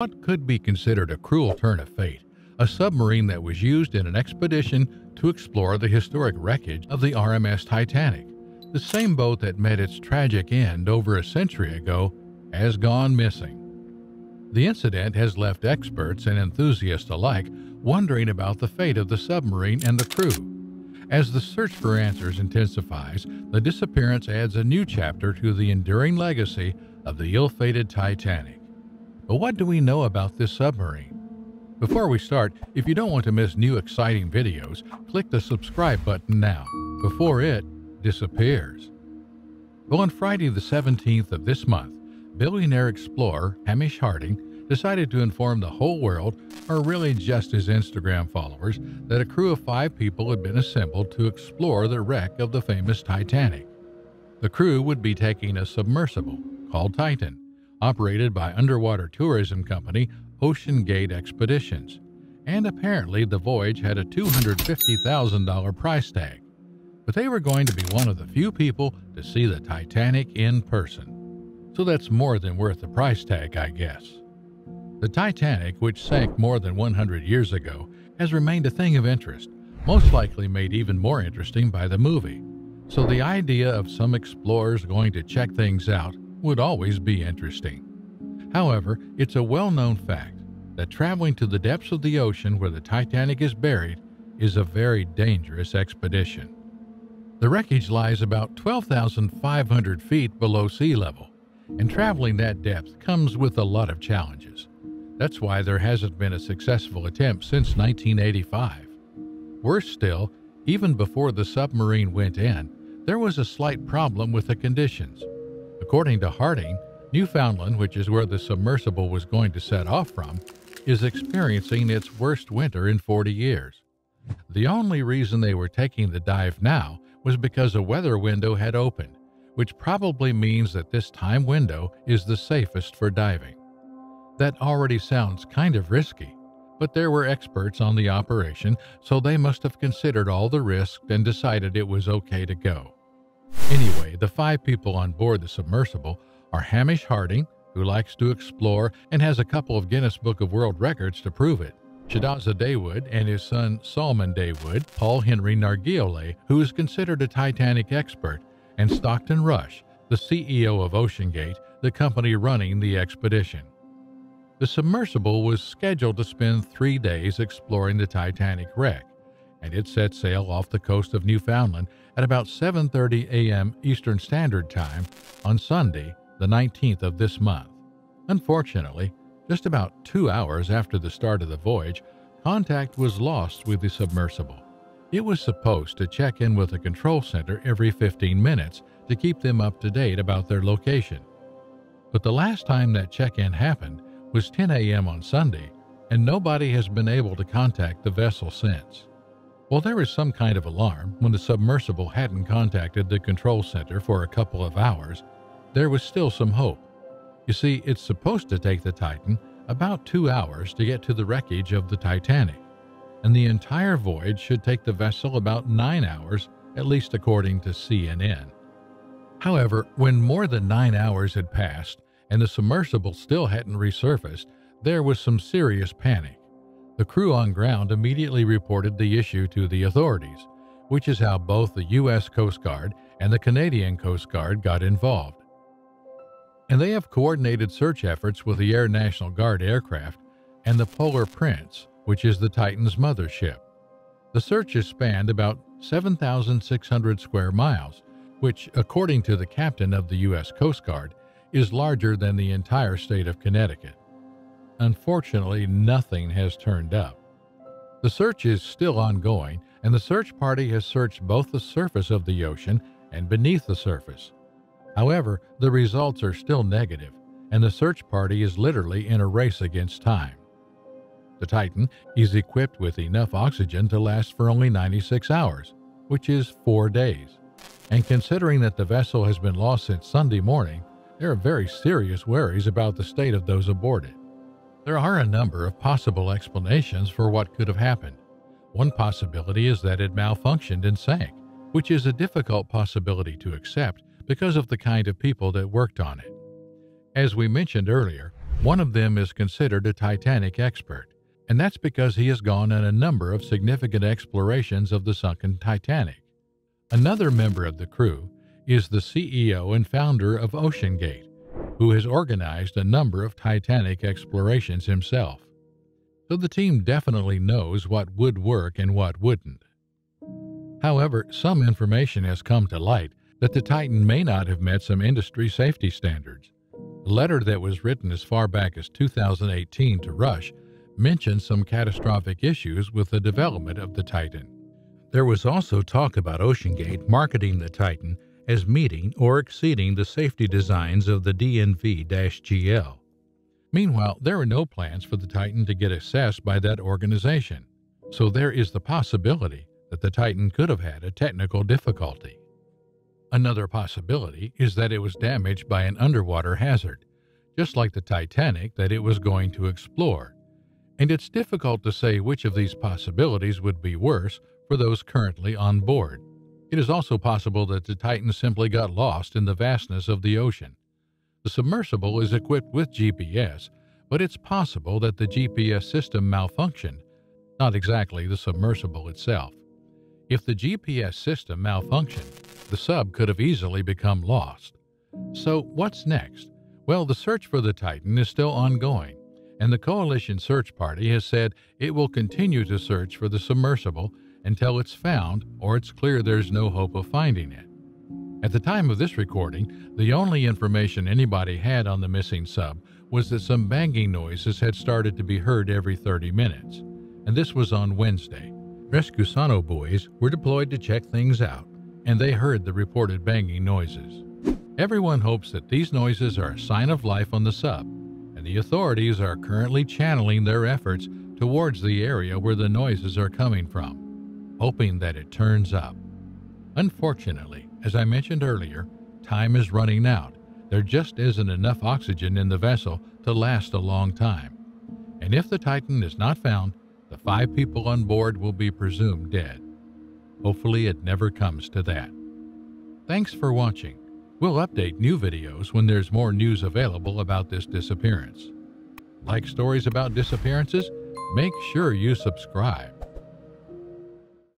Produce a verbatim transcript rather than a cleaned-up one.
What could be considered a cruel turn of fate, a submarine that was used in an expedition to explore the historic wreckage of the R M S Titanic, the same boat that met its tragic end over a century ago, has gone missing. The incident has left experts and enthusiasts alike wondering about the fate of the submarine and the crew. As the search for answers intensifies, the disappearance adds a new chapter to the enduring legacy of the ill-fated Titanic. But what do we know about this submarine? Before we start, if you don't want to miss new exciting videos, click the subscribe button now, before it disappears. Well, on Friday the seventeenth of this month, billionaire explorer Hamish Harding decided to inform the whole world, or really just his Instagram followers, that a crew of five people had been assembled to explore the wreck of the famous Titanic. The crew would be taking a submersible, called Titan, operated by underwater tourism company OceanGate Expeditions, and apparently the voyage had a two hundred fifty thousand dollar price tag. But they were going to be one of the few people to see the Titanic in person. So that's more than worth the price tag, I guess. The Titanic, which sank more than one hundred years ago, has remained a thing of interest, most likely made even more interesting by the movie. So the idea of some explorers going to check things out would always be interesting. However, it's a well-known fact that traveling to the depths of the ocean where the Titanic is buried is a very dangerous expedition. The wreckage lies about twelve thousand five hundred feet below sea level, and traveling that depth comes with a lot of challenges. That's why there hasn't been a successful attempt since nineteen eighty-five. Worse still, even before the submarine went in, there was a slight problem with the conditions. According to Harding, Newfoundland, which is where the submersible was going to set off from, is experiencing its worst winter in forty years. The only reason they were taking the dive now was because a weather window had opened, which probably means that this time window is the safest for diving. That already sounds kind of risky, but there were experts on the operation, so they must have considered all the risks and decided it was okay to go. Anyway, the five people on board the submersible are Hamish Harding, who likes to explore and has a couple of Guinness Book of World Records to prove it, Shahzada Daywood and his son Salman Daywood, Paul Henry Nargeolet, who is considered a Titanic expert, and Stockton Rush, the C E O of OceanGate, the company running the expedition. The submersible was scheduled to spend three days exploring the Titanic wreck, and it set sail off the coast of Newfoundland at about seven thirty a m Eastern Standard Time on Sunday, the nineteenth of this month. Unfortunately, just about two hours after the start of the voyage, contact was lost with the submersible. It was supposed to check in with the control center every fifteen minutes to keep them up to date about their location. But the last time that check-in happened was ten a m on Sunday, and nobody has been able to contact the vessel since. Well, there was some kind of alarm when the submersible hadn't contacted the control center for a couple of hours. There was still some hope. You see, it's supposed to take the Titan about two hours to get to the wreckage of the Titanic, and the entire voyage should take the vessel about nine hours, at least according to C N N. However, when more than nine hours had passed and the submersible still hadn't resurfaced, there was some serious panic. The crew on ground immediately reported the issue to the authorities, which is how both the U S Coast Guard and the Canadian Coast Guard got involved. And they have coordinated search efforts with the Air National Guard aircraft and the Polar Prince, which is the Titan's mothership. The searches spanned about seven thousand six hundred square miles, which, according to the captain of the U S Coast Guard, is larger than the entire state of Connecticut. Unfortunately, nothing has turned up. The search is still ongoing, and the search party has searched both the surface of the ocean and beneath the surface. However, the results are still negative, and the search party is literally in a race against time. The Titan is equipped with enough oxygen to last for only ninety-six hours, which is four days. And considering that the vessel has been lost since Sunday morning, there are very serious worries about the state of those aboard it. There are a number of possible explanations for what could have happened. One possibility is that it malfunctioned and sank, which is a difficult possibility to accept because of the kind of people that worked on it. As we mentioned earlier, One of them is considered a Titanic expert, and that's because he has gone on a number of significant explorations of the sunken Titanic. Another member of the crew is the C E O and founder of OceanGate, who has organized a number of Titanic explorations himself. So the team definitely knows what would work and what wouldn't. However, some information has come to light that the Titan may not have met some industry safety standards. A letter that was written as far back as two thousand eighteen to Rush mentioned some catastrophic issues with the development of the Titan. There was also talk about OceanGate marketing the Titan as meeting or exceeding the safety designs of the D N V G L. Meanwhile, there are no plans for the Titan to get assessed by that organization, so there is the possibility that the Titan could have had a technical difficulty. Another possibility is that it was damaged by an underwater hazard, just like the Titanic that it was going to explore, and it's difficult to say which of these possibilities would be worse for those currently on board. It is also possible that the Titan simply got lost in the vastness of the ocean. The submersible is equipped with G P S, but it's possible that the G P S system malfunctioned, not exactly the submersible itself. If the G P S system malfunctioned, the sub could have easily become lost. So what's next? Well, the search for the Titan is still ongoing, and the Coalition Search Party has said it will continue to search for the submersible until it's found or it's clear there's no hope of finding it. At the time of this recording, the only information anybody had on the missing sub was that some banging noises had started to be heard every thirty minutes, and this was on Wednesday. Rescusano buoys were deployed to check things out, and they heard the reported banging noises. Everyone hopes that these noises are a sign of life on the sub, and the authorities are currently channeling their efforts towards the area where the noises are coming from, hoping that it turns up. Unfortunately, as I mentioned earlier, time is running out. There just isn't enough oxygen in the vessel to last a long time. And if the Titan is not found, the five people on board will be presumed dead. Hopefully it never comes to that. Thanks for watching. We'll update new videos when there's more news available about this disappearance. Like stories about disappearances? Make sure you subscribe.